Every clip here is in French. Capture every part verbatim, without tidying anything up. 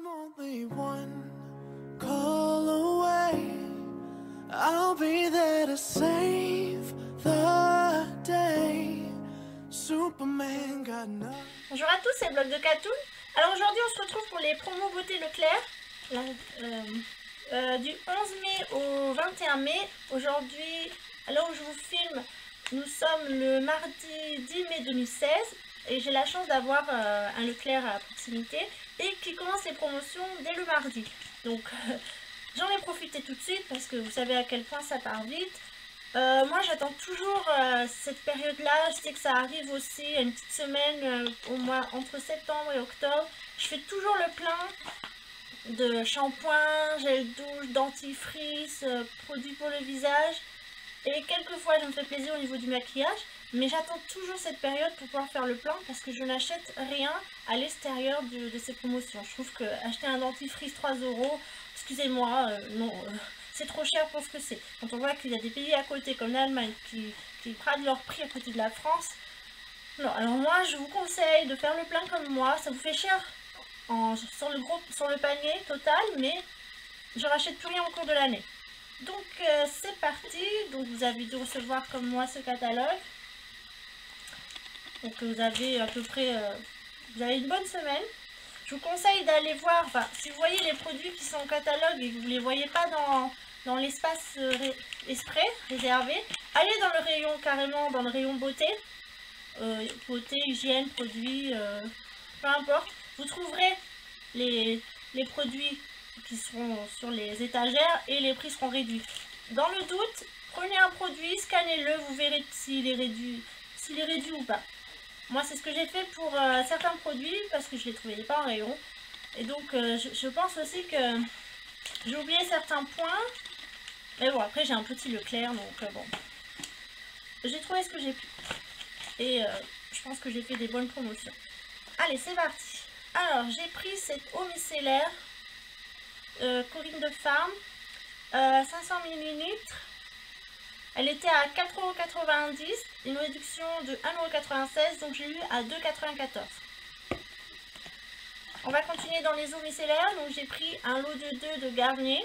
I'm only one call away. I'll be there to save the day. Superman got nothing. Bonjour à tous, c'est Blog de Cathoon. Alors aujourd'hui on se retrouve pour les promos beauté Leclerc là, euh, euh, du onze mai au vingt et un mai. Aujourd'hui, à l'heure où je vous filme, nous sommes le mardi dix mai deux mille seize. Et j'ai la chance d'avoir euh, un Leclerc à proximité et qui commence ses promotions dès le mardi. Donc euh, j'en ai profité tout de suite parce que vous savez à quel point ça part vite. Euh, moi j'attends toujours euh, cette période-là, je sais que ça arrive aussi une petite semaine euh, au mois entre septembre et octobre. Je fais toujours le plein de shampoing, gel douche, dentifrice, euh, produits pour le visage. Et quelquefois je me fais plaisir au niveau du maquillage, mais j'attends toujours cette période pour pouvoir faire le plein parce que je n'achète rien à l'extérieur de, de ces promotions. Je trouve que acheter un dentifrice trois euros, excusez-moi, euh, non, euh, c'est trop cher pour ce que c'est. Quand on voit qu'il y a des pays à côté comme l'Allemagne qui, qui bradent leur prix à côté de la France, non, alors moi je vous conseille de faire le plein comme moi, ça vous fait cher en, sur, le gros, sur le panier total, mais je rachète plus rien au cours de l'année. Donc euh, c'est parti, donc vous avez dû recevoir comme moi ce catalogue. Donc vous avez à peu près, euh, vous avez une bonne semaine. Je vous conseille d'aller voir, enfin si vous voyez les produits qui sont en catalogue et que vous ne les voyez pas dans, dans l'espace euh, ré, exprès, réservé, allez dans le rayon carrément, dans le rayon beauté, euh, beauté, hygiène, produits, euh, peu importe. Vous trouverez les, les produits qui seront sur les étagères et les prix seront réduits. Dans le doute, prenez un produit, scannez-le, vous verrez s'il est réduit, s'il est réduit ou pas. Moi c'est ce que j'ai fait pour euh, certains produits parce que je les trouvais pas en rayon. Et donc euh, je, je pense aussi que j'ai oublié certains points. Mais bon, après j'ai un petit Leclerc donc euh, bon. J'ai trouvé ce que j'ai pu. Et euh, je pense que j'ai fait des bonnes promotions. Allez c'est parti. Alors j'ai pris cette eau micellaire euh, Corinne de femme euh, cinq cents millilitres. Elle était à quatre euros quatre-vingt-dix, une réduction de un euro quatre-vingt-seize, donc j'ai eu à deux euros quatre-vingt-quatorze. On va continuer dans les eaux micellaires, donc j'ai pris un lot de deux de Garnier.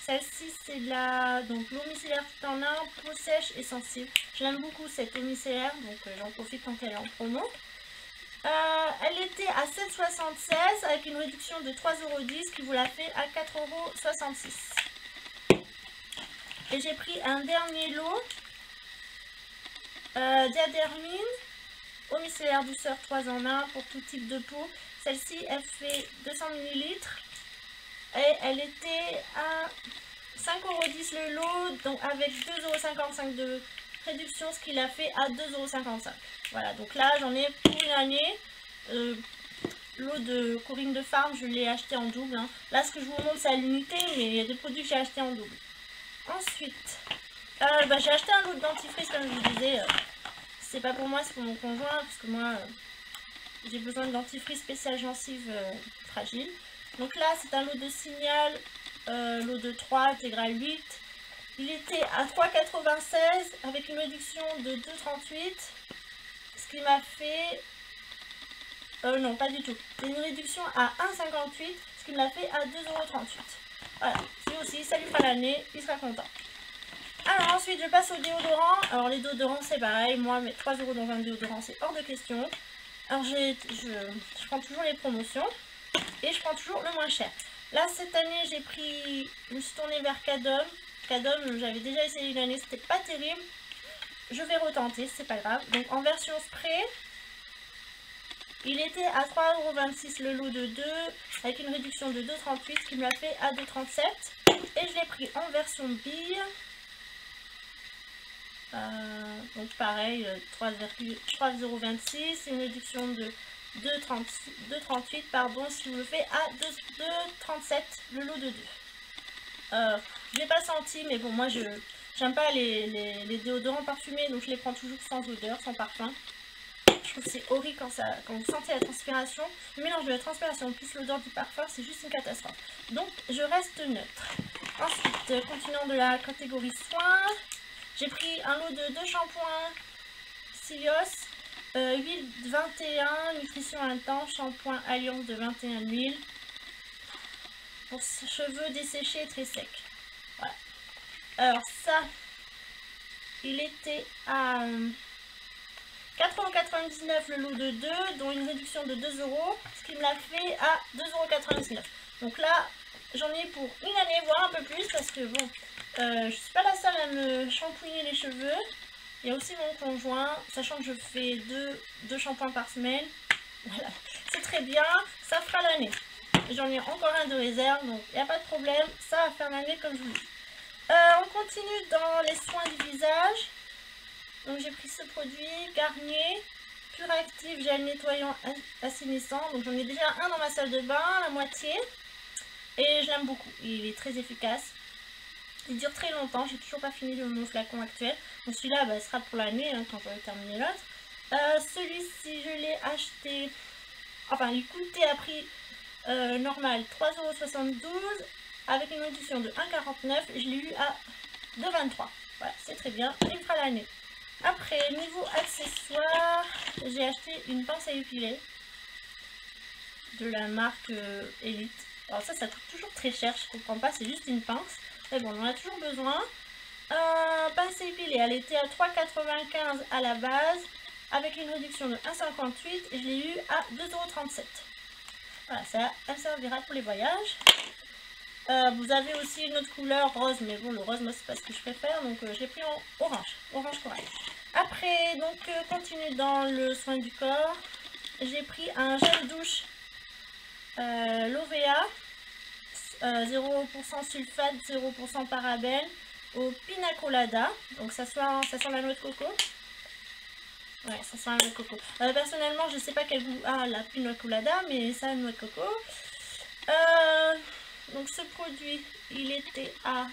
Celle-ci c'est de la donc l'eau micellaire tout en un, peau sèche et sensible. J'aime beaucoup cette eau micellaire, donc euh, j'en profite quand elle est en promo. Euh, elle était à sept euros soixante-seize avec une réduction de trois euros dix qui vous la fait à quatre euros soixante-six. Et j'ai pris un dernier lot, euh, Diadermine, eau micellaire douceur trois en un pour tout type de peau. Celle-ci, elle fait deux cents millilitres et elle était à cinq euros dix le lot, donc avec deux euros cinquante-cinq de réduction, ce qui l'a fait à deux euros cinquante-cinq. Voilà, donc là j'en ai pour une année. Euh, L'eau de Corinne de Farm, je l'ai acheté en double. Hein. Là, ce que je vous montre, c'est à l'unité, mais il y a des produits que j'ai acheté en double. Ensuite, euh, bah, j'ai acheté un lot de dentifrice comme je vous disais, euh, c'est pas pour moi, c'est pour mon conjoint, parce que moi euh, j'ai besoin de dentifrice spécial gencive euh, fragile. Donc là c'est un lot de Signal, euh, lot de trois, intégral huit, il était à trois euros quatre-vingt-seize avec une réduction de deux euros trente-huit, ce qui m'a fait, euh, non pas du tout, c'est une réduction à un euro cinquante-huit, ce qui me l'a fait à deux euros trente-huit. Voilà, lui aussi, ça lui fera l'année, il sera content. Alors ensuite, je passe au déodorant. Alors les déodorants, c'est pareil. Moi, mes trois euros dans un déodorant, c'est hors de question. Alors je, je prends toujours les promotions et je prends toujours le moins cher. Là, cette année, j'ai pris, je me suis tournée vers Cadum. Cadum, j'avais déjà essayé une année, c'était pas terrible. Je vais retenter, c'est pas grave. Donc en version spray, il était à trois euros vingt-six le lot de deux avec une réduction de deux euros trente-huit, ce qui me l'a fait à deux euros trente-sept. Et je l'ai pris en version bille. Euh, donc pareil, trois euros vingt-six, une réduction de deux euros trente-huit, pardon, ce qui me fait à deux euros trente-sept le lot de deux. Euh, je l'ai pas senti, mais bon, moi je j'aime pas les, les, les déodorants parfumés, donc je les prends toujours sans odeur, sans parfum. Je trouve que c'est horrible quand, ça, quand vous sentez la transpiration. Le mélange de la transpiration plus l'odeur du parfum, c'est juste une catastrophe. Donc, je reste neutre. Ensuite, continuons de la catégorie soins. J'ai pris un lot de deux shampoings Silios. Euh, huile vingt et un, nutrition intense, shampoing alliance de vingt et un huiles. Pour cheveux desséchés et très secs. Voilà. Alors ça, il était à quatre euros quatre-vingt-dix-neuf le lot de deux, dont une réduction de deux euros, ce qui me l'a fait à deux euros quatre-vingt-dix-neuf. Donc là, j'en ai pour une année, voire un peu plus, parce que bon, euh, je suis pas la seule à me shampouiner les cheveux. Il y a aussi mon conjoint, sachant que je fais deux, deux shampoings par semaine. Voilà, c'est très bien, ça fera l'année. J'en ai encore un de réserve, donc il n'y a pas de problème, ça va faire l'année comme je vous dis. Euh, on continue dans les soins du visage. Donc j'ai pris ce produit, Garnier, Pure Active, gel nettoyant assainissant. Donc j'en ai déjà un dans ma salle de bain, la moitié. Et je l'aime beaucoup, il est très efficace. Il dure très longtemps, j'ai toujours pas fini mon flacon actuel. Donc celui-là bah, sera pour l'année hein, quand j'aurai terminé l'autre. Euh, Celui-ci je l'ai acheté, enfin il coûtait à prix euh, normal trois euros soixante-douze avec une réduction de un euro quarante-neuf et je l'ai eu à deux euros vingt-trois. Voilà, c'est très bien, il fera l'année. Après, niveau accessoires, j'ai acheté une pince à épiler de la marque euh, Elite. Alors ça, ça coûte toujours très cher, je comprends pas, c'est juste une pince. Mais bon, on en a toujours besoin. Euh, pince épilée, elle était à trois euros quatre-vingt-quinze à la base, avec une réduction de un euro cinquante-huit et je l'ai eu à deux euros trente-sept. Voilà, ça, elle servira pour les voyages. Euh, vous avez aussi une autre couleur rose, mais bon, le rose, moi, c'est pas ce que je préfère, donc euh, j'ai pris en orange, orange corail. Après, donc, euh, continue dans le soin du corps. J'ai pris un gel douche euh, L'Ovea. Euh, zéro pour cent sulfate, zéro pour cent parabène au pina colada. Donc ça sent, ça sent la noix de coco. Ouais, ça sent la noix de coco. Euh, personnellement, je sais pas quel goût a ah, la pina colada, mais ça a une noix de coco. Euh, donc ce produit, il était à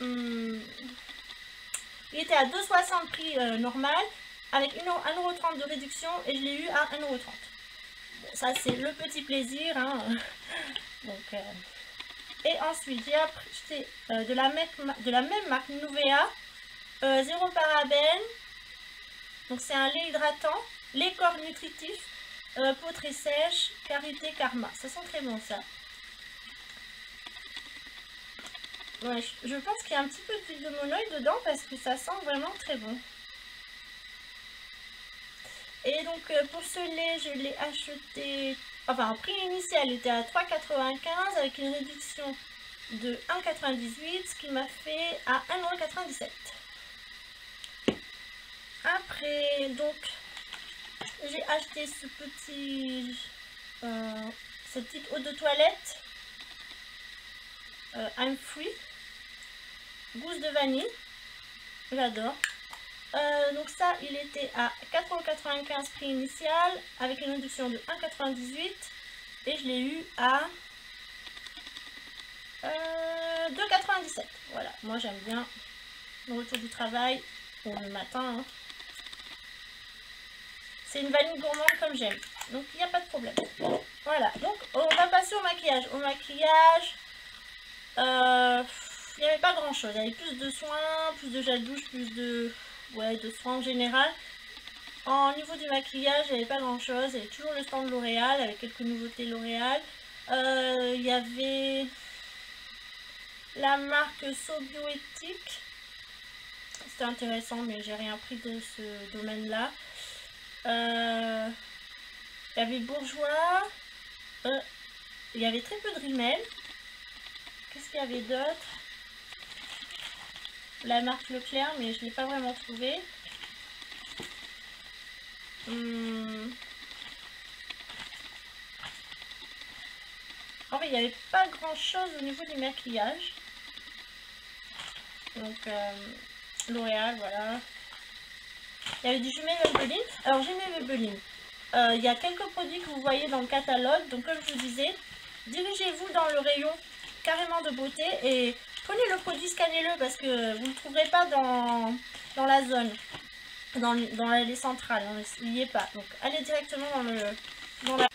hum, il était à deux euros soixante prix euh, normal avec un euro trente de réduction et je l'ai eu à un euro trente. Ça c'est le petit plaisir hein. Donc, euh... et ensuite j'ai acheté euh, de, la de la même marque Nouvea euh, zéro parabène, donc c'est un lait hydratant, lait corps nutritif, euh, peau très sèche, karité karma, ça sent très bon ça. Ouais, je pense qu'il y a un petit peu d'huile de monoï dedans parce que ça sent vraiment très bon. Et donc euh, pour ce lait, je l'ai acheté, enfin en prix initial, il était à trois euros quatre-vingt-quinze avec une réduction de un euro quatre-vingt-dix-huit, ce qui m'a fait à un euro quatre-vingt-dix-sept. Après, donc, j'ai acheté ce petit, euh, cette petite eau de toilette, euh, I'm Free, gousse de vanille, j'adore. Euh, donc ça, il était à quatre euros quatre-vingt-quinze prix initial, avec une réduction de un euro quatre-vingt-dix-huit, et je l'ai eu à euh, deux euros quatre-vingt-dix-sept. Voilà, moi j'aime bien le retour du travail, ou le matin. Hein. C'est une vanille gourmande comme j'aime, donc il n'y a pas de problème. Voilà, donc on va passer au maquillage. Au maquillage... Euh, il n'y avait pas grand chose, il y avait plus de soins, plus de gel douche, plus de... Ouais, de soins en général. En niveau du maquillage, il n'y avait pas grand chose. Il y avait toujours le stand de L'Oréal avec quelques nouveautés L'Oréal. Euh, il y avait la marque So Bioéthique. C'était intéressant, mais j'ai rien pris de ce domaine-là. Euh, il y avait Bourjois. Euh, il y avait très peu de Rimmel. Qu'est-ce qu'il y avait d'autre? La marque Leclerc, mais je ne l'ai pas vraiment trouvé. Hum. En fait, il n'y avait pas grand chose au niveau du maquillage. Donc, euh, L'Oréal, voilà. Il y avait du Jumé Maybelline. Alors, Jumé Maybelline, euh, il y a quelques produits que vous voyez dans le catalogue. Donc, comme je vous disais, dirigez-vous dans le rayon carrément de beauté et... prenez le produit, scannez-le parce que vous ne le trouverez pas dans, dans la zone, dans, dans les centrales, il n'y est pas. Donc allez directement dans le... Dans la...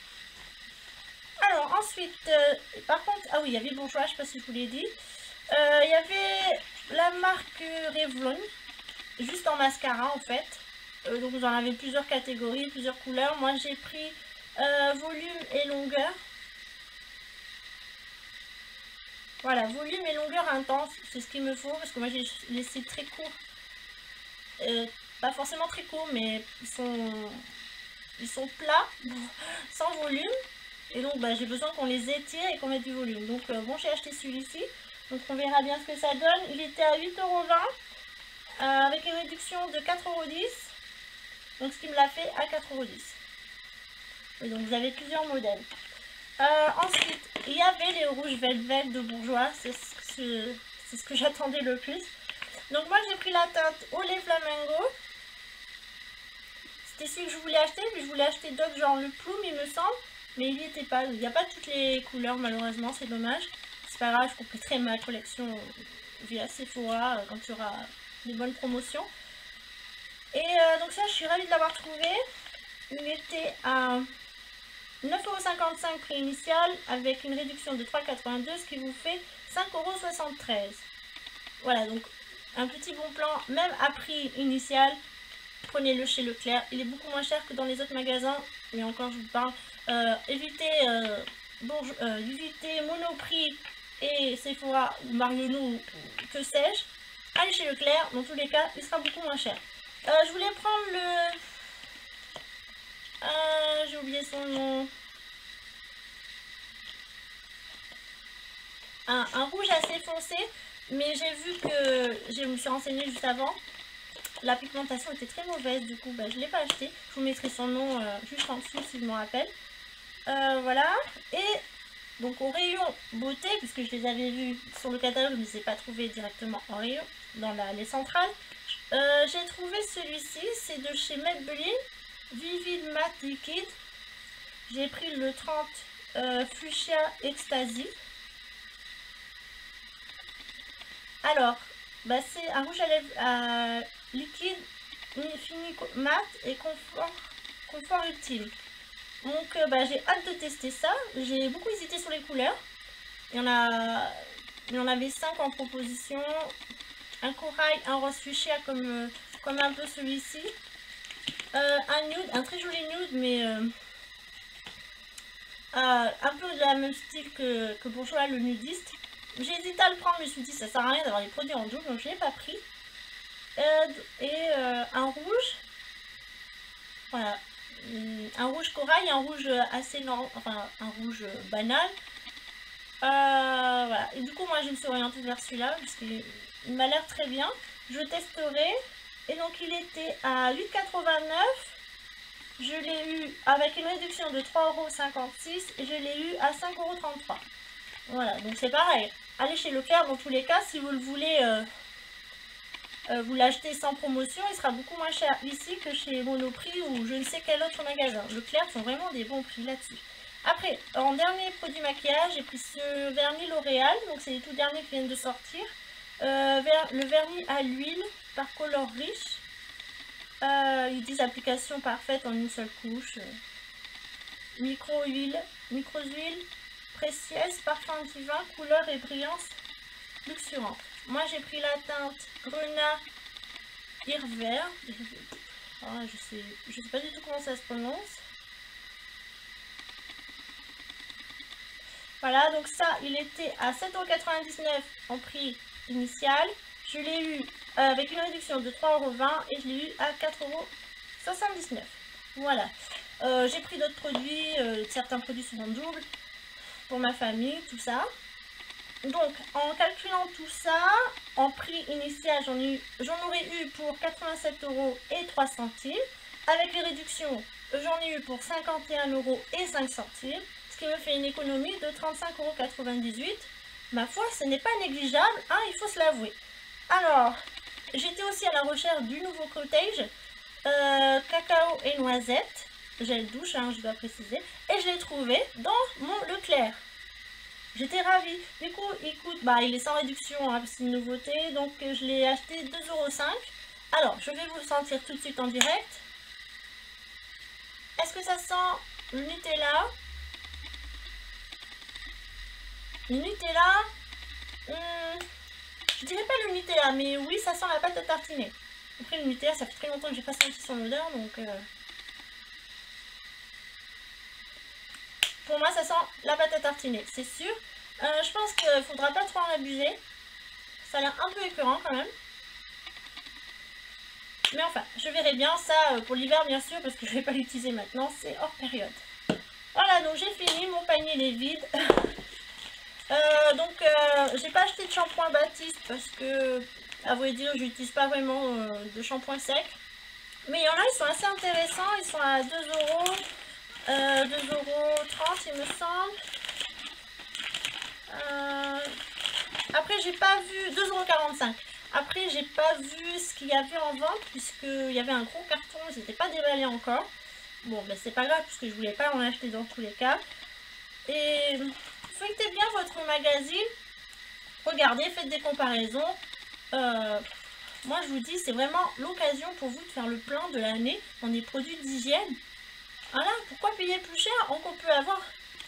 Alors ensuite, euh, par contre, ah oui, il y avait Bourjois, je ne sais pas si je vous l'ai dit. Euh, il y avait la marque Revlon, juste en mascara en fait. Euh, donc vous en avez plusieurs catégories, plusieurs couleurs. Moi j'ai pris euh, volume et longueur. Voilà, volume et longueur intense, c'est ce qu'il me faut parce que moi j'ai laissé très court. Euh, pas forcément très court, mais ils sont, ils sont plats, sans volume. Et donc bah, j'ai besoin qu'on les étire et qu'on mette du volume. Donc euh, bon, j'ai acheté celui-ci. Donc on verra bien ce que ça donne. Il était à huit euros vingt euh, avec une réduction de quatre euros dix. Donc ce qui me l'a fait à quatre euros dix. Et donc vous avez plusieurs modèles. Euh, ensuite, il y avait les rouges Velvet de Bourjois. C'est ce, c'est ce que j'attendais le plus. Donc moi j'ai pris la teinte Olé Flamingo. C'était celui que je voulais acheter, mais je voulais acheter d'autres, genre le Plume il me semble. Mais il n'y était pas, il n'y a pas toutes les couleurs malheureusement, c'est dommage. C'est pas grave, je compléterai ma collection via Sephora quand il y aura des bonnes promotions. Et euh, donc ça je suis ravie de l'avoir trouvé. Il était à neuf euros cinquante-cinq prix initial avec une réduction de trois euros quatre-vingt-deux, ce qui vous fait cinq euros soixante-treize. Voilà, donc un petit bon plan, même à prix initial, prenez-le chez Leclerc. Il est beaucoup moins cher que dans les autres magasins, mais encore je vous parle, euh, évitez, euh, bon, euh, évitez Monoprix et Sephora ou Marionou, que sais-je. Allez chez Leclerc, dans tous les cas, il sera beaucoup moins cher. Euh, je voulais prendre le... Euh, j'ai oublié son nom. Un, un rouge assez foncé. Mais j'ai vu que, je me suis renseignée juste avant, la pigmentation était très mauvaise, du coup bah, je ne l'ai pas acheté. Je vous mettrai son nom euh, juste en dessous si je m'en rappelle. Euh, voilà, et donc au rayon beauté, puisque je les avais vus sur le catalogue, mais je ne les ai pas trouvés directement en rayon, dans la, les centrales. Euh, j'ai trouvé celui-ci, c'est de chez Maybelline, Vivid Matte Liquide. J'ai pris le trente euh, Fuchsia Ecstasy. Alors, bah c'est un rouge à lèvres euh, liquide, fini mat et confort, confort ultime. Donc euh, bah, j'ai hâte de tester ça. J'ai beaucoup hésité sur les couleurs. Il y en a, il y en avait cinq en proposition. Un corail, un rose fuchsia comme, comme un peu celui-ci. Euh, un nude, un très joli nude, mais euh, euh, un peu de la même style que, que Bourjois, le nudiste. J'ai hésité à le prendre, mais je me suis dit ça sert à rien d'avoir des produits en double, donc je l'ai pas pris. Euh, et euh, un rouge, voilà, un rouge corail, un rouge assez normal, enfin un rouge banal. Euh, voilà, et du coup, moi je me suis orientée vers celui-là, parce qu'il m'a l'air très bien. Je testerai, et donc il était à huit euros quatre-vingt-neuf. Je l'ai eu avec une réduction de trois euros cinquante-six et je l'ai eu à cinq euros trente-trois. Voilà, donc c'est pareil. Allez chez Leclerc, dans tous les cas, si vous le voulez, euh, euh, vous l'achetez sans promotion, il sera beaucoup moins cher ici que chez Monoprix ou je ne sais quel autre magasin. Leclerc font vraiment des bons prix là-dessus. Après, en dernier produit maquillage, j'ai pris ce vernis L'Oréal, donc c'est les tout derniers qui viennent de sortir. Euh, ver le vernis à l'huile par color riche. Euh, ils disent application parfaite en une seule couche. Euh, micro-huile, micro-huile. Précieuse, parfum divin, couleur et brillance luxurante. Moi j'ai pris la teinte Grenat Irvert. Oh, je sais, je sais pas du tout comment ça se prononce. Voilà, donc ça il était à sept euros quatre-vingt-dix-neuf en prix initial. Je l'ai eu avec une réduction de trois euros vingt et je l'ai eu à quatre euros soixante-dix-neuf. Voilà. Euh, j'ai pris d'autres produits, euh, certains produits sont en double. Pour ma famille, tout ça. Donc, en calculant tout ça, en prix initial, j'en aurais eu pour quatre-vingt-sept euros et trois centimes. Avec les réductions, j'en ai eu pour cinquante et un euros et cinq centimes. Ce qui me fait une économie de trente-cinq euros quatre-vingt-dix-huit. Ma foi, ce n'est pas négligeable, hein, il faut se l'avouer. Alors, j'étais aussi à la recherche du nouveau Cottage, euh, cacao et noisette. Gel douche, hein, je dois préciser, et je l'ai trouvé dans mon Leclerc. J'étais ravie. Du coup, il coûte, bah, il est sans réduction, hein, c'est une nouveauté, donc je l'ai acheté deux euros cinq. Alors, je vais vous le sentir tout de suite en direct. Est-ce que ça sent le Nutella? Le Nutella, hum, je dirais pas le Nutella, mais oui, ça sent la pâte à tartiner. Après le Nutella, ça fait très longtemps que j'ai pas senti son odeur, donc euh... pour moi ça sent la pâte à tartiner, c'est sûr. Euh, je pense qu'il faudra pas trop en abuser, ça a l'air un peu écœurant quand même. Mais enfin, je verrai bien ça pour l'hiver bien sûr, parce que je vais pas l'utiliser maintenant, c'est hors période. Voilà, donc j'ai fini, mon panier il est vide. euh, donc euh, j'ai pas acheté de shampoing Baptiste parce que, à vrai dire, j'utilise pas vraiment euh, de shampoing sec. Mais il y en a, ils sont assez intéressants, ils sont à deux euros, euh, deux euros trente il me semble. Euh, après j'ai pas vu, deux euros quarante-cinq. Après, j'ai pas vu ce qu'il y avait en vente, puisqu'il y avait un gros carton, ils n'étaient pas déballés encore. Bon, ben c'est pas grave, puisque je voulais pas en acheter dans tous les cas. Et feuilletez bien votre magazine, regardez, faites des comparaisons. Euh, moi, je vous dis, c'est vraiment l'occasion pour vous de faire le plan de l'année dans des produits d'hygiène. Voilà, pourquoi payer plus cher? On peut avoir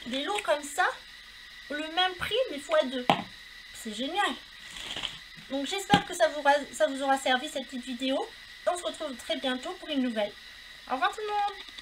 des lots comme ça, le même prix, mais fois deux. C'est génial! Donc j'espère que ça vous, ça vous aura servi cette petite vidéo. On se retrouve très bientôt pour une nouvelle. Au revoir tout le monde!